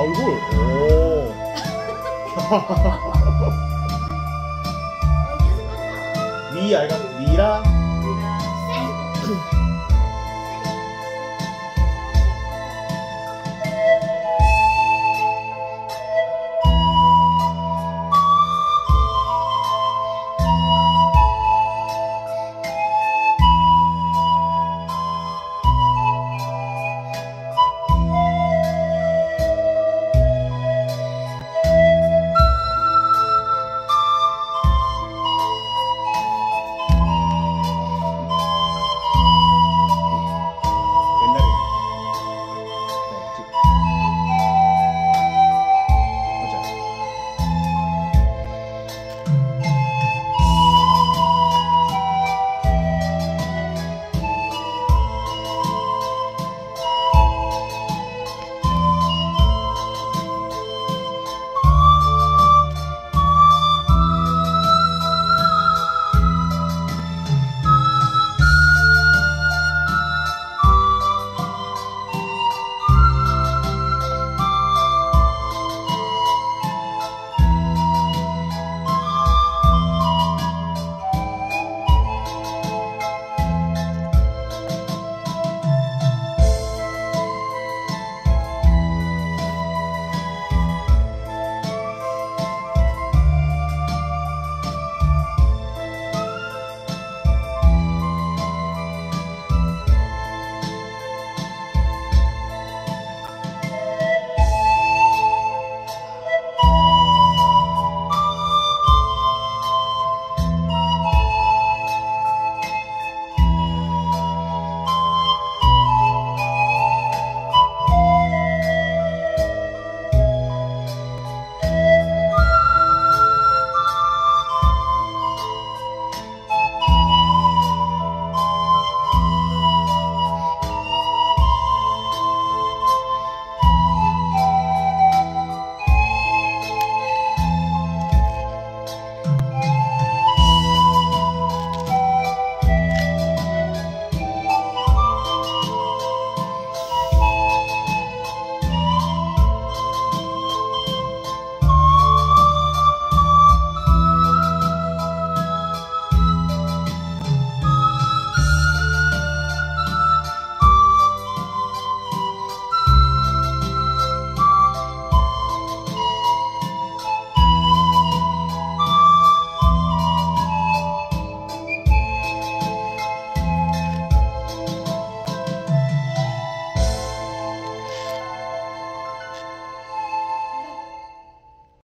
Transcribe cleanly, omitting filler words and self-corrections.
얼굴. 오. 미 알가 미라.